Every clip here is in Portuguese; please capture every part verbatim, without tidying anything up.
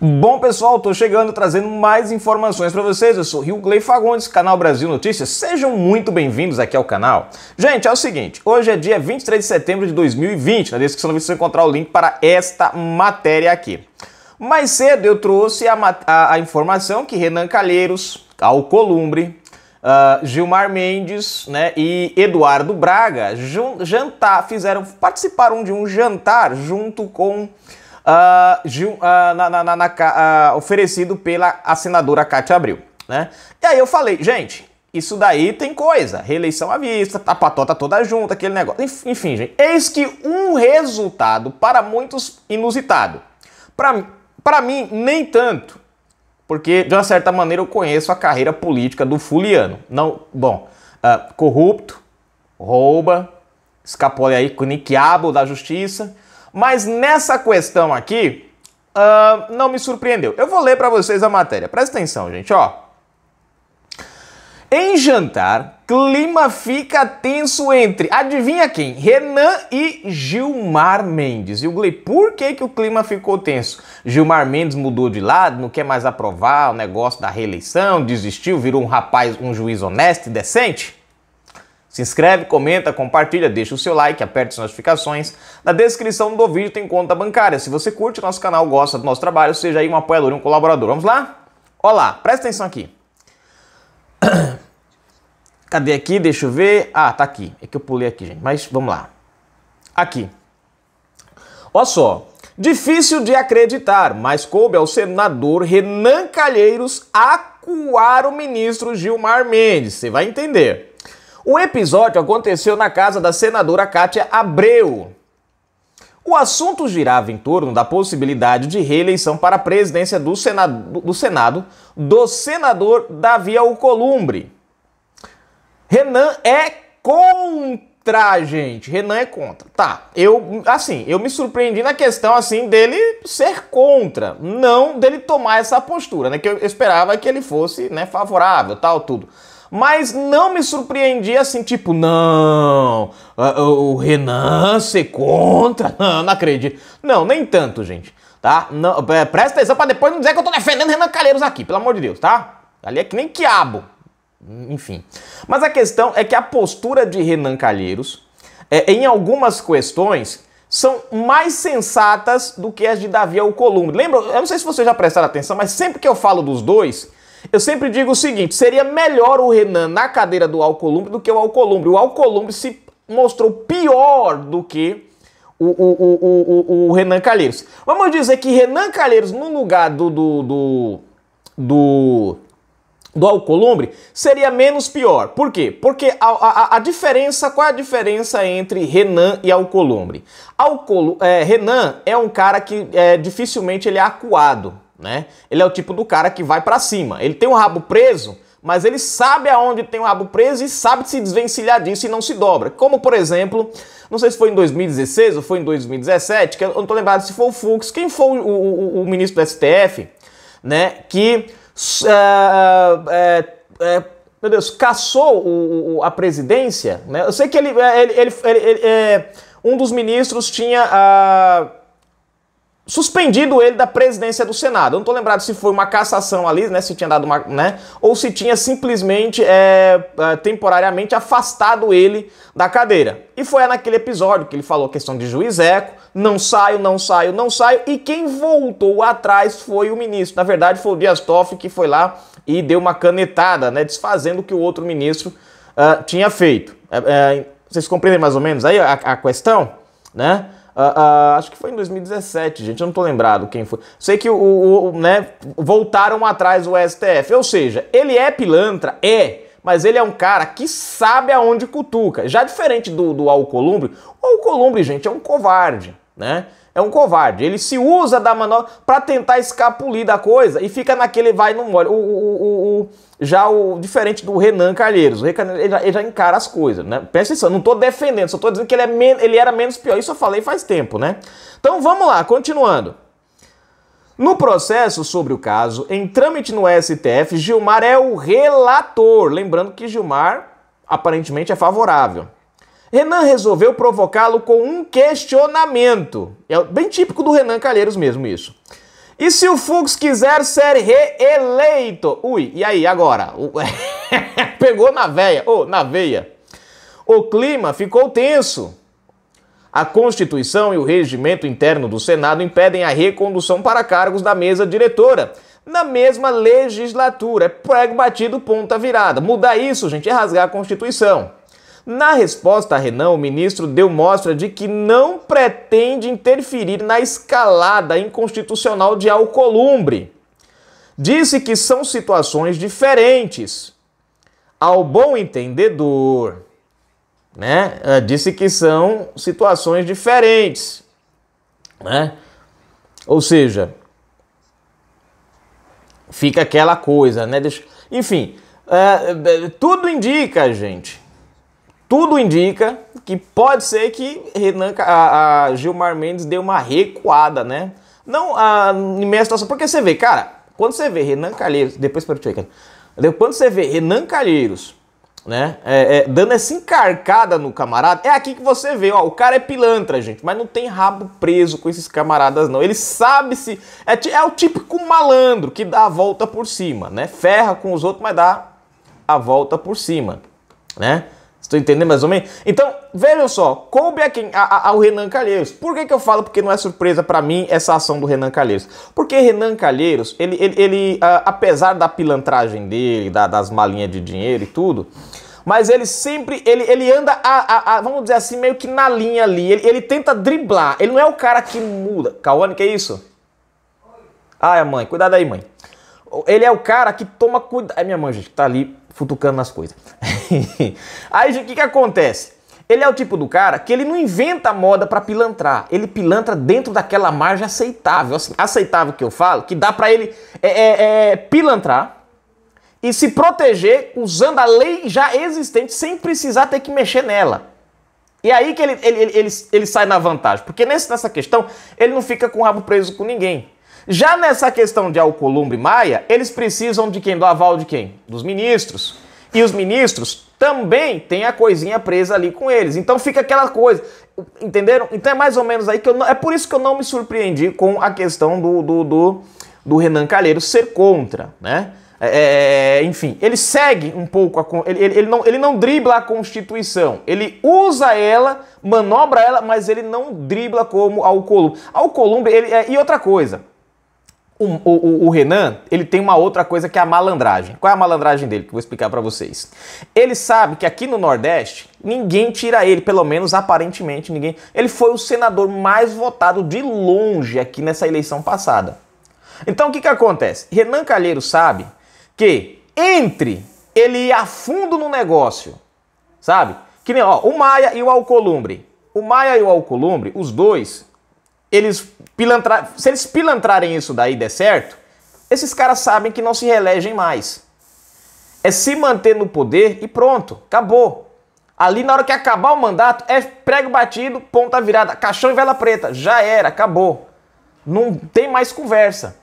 Bom, pessoal, tô chegando trazendo mais informações para vocês. Eu sou Rio Gley Fagundes, canal Brasil Notícias. Sejam muito bem-vindos aqui ao canal. Gente, é o seguinte, hoje é dia vinte e três de setembro de dois mil e vinte. Na descrição do vídeo você encontrar o link para esta matéria aqui. Mais cedo eu trouxe a, a, a informação que Renan Calheiros, Alcolumbre, Uh, Gilmar Mendes, né, e Eduardo Braga jantar, fizeram, participaram de um jantar junto com uh, Gil, uh, na, na, na, na, uh, oferecido pela a senadora Kátia Abreu, né? E aí eu falei, gente, isso daí tem coisa, reeleição à vista, a patota toda junta, aquele negócio, enfim, gente, eis que um resultado para muitos inusitado, para para mim nem tanto. Porque, de uma certa maneira, eu conheço a carreira política do fuliano. Não, bom, uh, corrupto, rouba, escapole aí com o niquiabo da justiça. Mas nessa questão aqui, uh, não me surpreendeu. Eu vou ler para vocês a matéria. Presta atenção, gente, ó. Em jantar, clima fica tenso entre, adivinha quem? Renan e Gilmar Mendes. E o Gley, por que que o clima ficou tenso? Gilmar Mendes mudou de lado, não quer mais aprovar o negócio da reeleição, desistiu, virou um rapaz, um juiz honesto e decente? Se inscreve, comenta, compartilha, deixa o seu like, aperta as notificações. Na descrição do vídeo tem conta bancária. Se você curte nosso canal, gosta do nosso trabalho, seja aí um apoiador, um colaborador. Vamos lá? Ó lá, presta atenção aqui. Cadê aqui? Deixa eu ver. Ah, tá aqui. É que eu pulei aqui, gente. Mas vamos lá. Aqui. Olha só. Difícil de acreditar, mas coube ao senador Renan Calheiros acuar o ministro Gilmar Mendes. Você vai entender. O episódio aconteceu na casa da senadora Kátia Abreu. O assunto girava em torno da possibilidade de reeleição para a presidência do Senado, do Senado do senador Davi Alcolumbre. Renan é contra, gente. Renan é contra. Tá, eu, assim, eu me surpreendi na questão, assim, dele ser contra. Não dele tomar essa postura, né? Que eu esperava que ele fosse, né, favorável, tal, tudo. Mas não me surpreendi, assim, tipo, não, o Renan ser contra? Não, não acredito. Não, nem tanto, gente, tá? Não, presta atenção pra depois não dizer que eu tô defendendo Renan Calheiros aqui, pelo amor de Deus, tá? Ali é que nem quiabo. Enfim, mas a questão é que a postura de Renan Calheiros, é, em algumas questões, são mais sensatas do que as de Davi Alcolumbre. Lembra? Eu não sei se vocês já prestaram atenção, mas sempre que eu falo dos dois, eu sempre digo o seguinte, seria melhor o Renan na cadeira do Alcolumbre do que o Alcolumbre. O Alcolumbre se mostrou pior do que o, o, o, o, o Renan Calheiros. Vamos dizer que Renan Calheiros, no lugar do... do, do, do do Alcolumbre, seria menos pior. Por quê? Porque a, a, a diferença, qual é a diferença entre Renan e Alcolumbre? Alcol, é, Renan é um cara que é, dificilmente ele é acuado, né? Ele é o tipo do cara que vai pra cima. Ele tem o rabo preso, mas ele sabe aonde tem o rabo preso e sabe se desvencilhar disso e não se dobra. Como, por exemplo, não sei se foi em dois mil e dezesseis ou foi em dois mil e dezessete, que eu não tô lembrado se foi o Fux, quem foi o, o, o ministro do S T F, né, que... É, é, é, meu Deus, caçou o, o, a presidência, né? Eu sei que ele, ele, ele, ele, ele é, um dos ministros tinha ah, suspendido ele da presidência do Senado. Eu não tô lembrado se foi uma cassação ali, né? Se tinha dado uma, né? Ou se tinha simplesmente é, temporariamente afastado ele da cadeira. E foi naquele episódio que ele falou a questão de juiz eco, não saio, não saio, não saio, e quem voltou atrás foi o ministro. Na verdade, foi o Dias Toffoli que foi lá e deu uma canetada, né, desfazendo o que o outro ministro uh, tinha feito. Uh, uh, vocês compreendem mais ou menos aí a, a questão, né? Uh, uh, acho que foi em dois mil e dezessete, gente, eu não tô lembrado quem foi. Sei que o, o, o né, voltaram atrás do S T F, ou seja, ele é pilantra, é... mas ele é um cara que sabe aonde cutuca. Já diferente do, do Alcolumbre, o Alcolumbre, gente, é um covarde, né? É um covarde. Ele se usa da manobra para tentar escapulir da coisa e fica naquele vai no mole. O, o, o, o, já o diferente do Renan Calheiros, o Renan, ele, já, ele já encara as coisas, né? Presta atenção, não tô defendendo, só tô dizendo que ele, é men ele era menos pior. Isso eu falei faz tempo, né? Então vamos lá, continuando. No processo sobre o caso, em trâmite no S T F, Gilmar é o relator. Lembrando que Gilmar, aparentemente, é favorável. Renan resolveu provocá-lo com um questionamento. É bem típico do Renan Calheiros mesmo isso. E se o Fux quiser ser reeleito? Ui, e aí, agora? Pegou na veia, oh, na veia. O clima ficou tenso. A Constituição e o regimento interno do Senado impedem a recondução para cargos da mesa diretora na mesma legislatura. É prego batido, ponta virada. Mudar isso, gente, é rasgar a Constituição. Na resposta a Renan, o ministro deu mostra de que não pretende interferir na escalada inconstitucional de Alcolumbre. Disse que são situações diferentes. Ao bom entendedor, né? Disse que são situações diferentes, né? Ou seja, fica aquela coisa, né? Deixa... Enfim, uh, tudo indica, gente, tudo indica que pode ser que Renan, a, a Gilmar Mendes deu uma recuada, né? Não a, em minha situação, porque você vê, cara, quando você vê Renan Calheiros, depois para o aí, quando você vê Renan Calheiros, né, é, é, dando essa encarcada no camarada, é aqui que você vê, ó, o cara é pilantra, gente, mas não tem rabo preso com esses camaradas, não. Ele sabe se... É, é o típico malandro que dá a volta por cima, né? Ferra com os outros, mas dá a volta por cima, né? Estou entendendo mais ou menos? Então, vejam só, coube a quem, a, a, ao Renan Calheiros. Por que que eu falo porque não é surpresa para mim essa ação do Renan Calheiros? Porque Renan Calheiros, ele, ele, ele a, apesar da pilantragem dele, da, das malinhas de dinheiro e tudo, mas ele sempre, ele, ele anda, a, a, a, vamos dizer assim, meio que na linha ali. Ele, ele tenta driblar, ele não é o cara que muda. Cauane, que é isso? Ai, mãe, cuidado aí, mãe. Ele é o cara que toma cuidado. Ai, minha mãe, gente, tá ali futucando nas coisas. Aí, gente, o que que acontece? Ele é o tipo do cara que ele não inventa moda pra pilantrar. Ele pilantra dentro daquela margem aceitável. Assim, aceitável que eu falo, que dá pra ele é, é, é, pilantrar e se proteger usando a lei já existente sem precisar ter que mexer nela. E aí que ele, ele, ele, ele, ele sai na vantagem. Porque nesse, nessa questão, ele não fica com o rabo preso com ninguém. Já nessa questão de Alcolumbre e Maia, eles precisam de quem? Do aval de quem? Dos ministros. E os ministros também têm a coisinha presa ali com eles. Então fica aquela coisa, entenderam? Então é mais ou menos aí que eu não... É por isso que eu não me surpreendi com a questão do, do, do, do Renan Calheiros ser contra, né? É, enfim, ele segue um pouco, a, ele, ele, não, ele não dribla a Constituição, ele usa ela, manobra ela, mas ele não dribla como Alcolumbre. Alcolumbre, ele, é, e outra coisa... O, o, o Renan, ele tem uma outra coisa que é a malandragem. Qual é a malandragem dele? Que eu vou explicar pra vocês. Ele sabe que aqui no Nordeste, ninguém tira ele, pelo menos aparentemente ninguém. Ele foi o senador mais votado de longe aqui nessa eleição passada. Então o que que acontece? Renan Calheiros sabe que entre ele ir a fundo no negócio, sabe? Que nem, ó, o Maia e o Alcolumbre. O Maia e o Alcolumbre, os dois... Eles pilantrar, se eles pilantrarem isso daí der certo, esses caras sabem que não se reelegem mais. É se manter no poder e pronto, acabou. Ali na hora que acabar o mandato, é prego batido, ponta virada, caixão e vela preta, já era, acabou. Não tem mais conversa.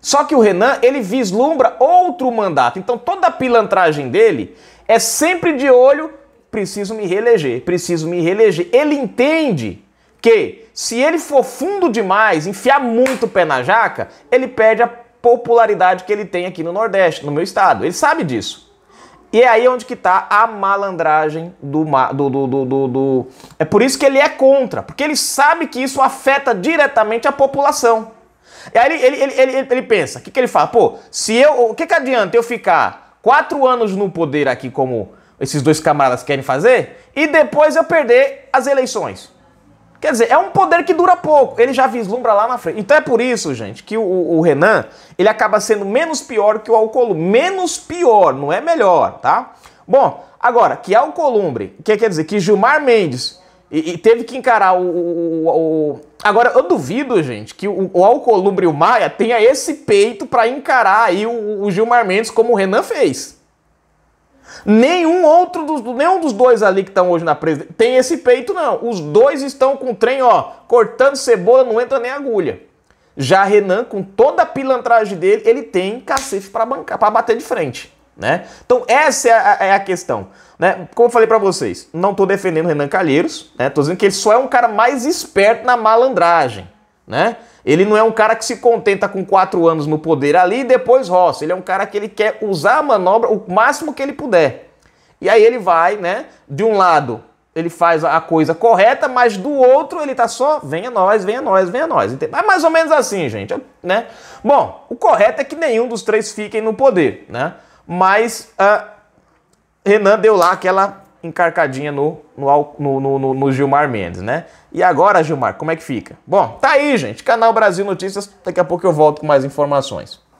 Só que o Renan, ele vislumbra outro mandato, então toda a pilantragem dele é sempre de olho, preciso me reeleger, preciso me reeleger. Ele entende... que se ele for fundo demais, enfiar muito o pé na jaca, ele perde a popularidade que ele tem aqui no Nordeste, no meu estado. Ele sabe disso. E é aí onde que tá a malandragem do... do, do, do, do, do... É por isso que ele é contra, porque ele sabe que isso afeta diretamente a população. E aí ele, ele, ele, ele, ele pensa, o que que ele fala? Pô, se eu, o que que adianta eu ficar quatro anos no poder aqui como esses dois camaradas querem fazer e depois eu perder as eleições? Quer dizer, é um poder que dura pouco, ele já vislumbra lá na frente. Então é por isso, gente, que o, o Renan, ele acaba sendo menos pior que o Alcolumbre. Menos pior, não é melhor, tá? Bom, agora, que Alcolumbre, que quer dizer que Gilmar Mendes e, e teve que encarar o, o, o, o... Agora, eu duvido, gente, que o, o Alcolumbre e o Maia tenha esse peito pra encarar aí o, o Gilmar Mendes como o Renan fez. Nenhum outro dos, nenhum dos dois ali que estão hoje na presa tem esse peito, não. Os dois estão com o trem, ó, cortando cebola, não entra nem agulha. Já Renan, com toda a pilantragem dele, ele tem cacete para bancar, para bater de frente, né? Então essa é a, é a questão, né? Como eu falei para vocês, não tô defendendo Renan Calheiros, né? Tô dizendo que ele só é um cara mais esperto na malandragem. né? Ele não é um cara que se contenta com quatro anos no poder ali e depois roça. Ele é um cara que ele quer usar a manobra o máximo que ele puder. E aí ele vai, né? De um lado ele faz a coisa correta, mas do outro ele tá só, venha nós, venha nós, venha nós. É mais ou menos assim, gente, né? Bom, o correto é que nenhum dos três fiquem no poder, né? Mas uh, Renan deu lá aquela encarcadinha no, no, no, no, no Gilmar Mendes, né? E agora, Gilmar, como é que fica? Bom, tá aí, gente. Canal Brasil Notícias. Daqui a pouco eu volto com mais informações.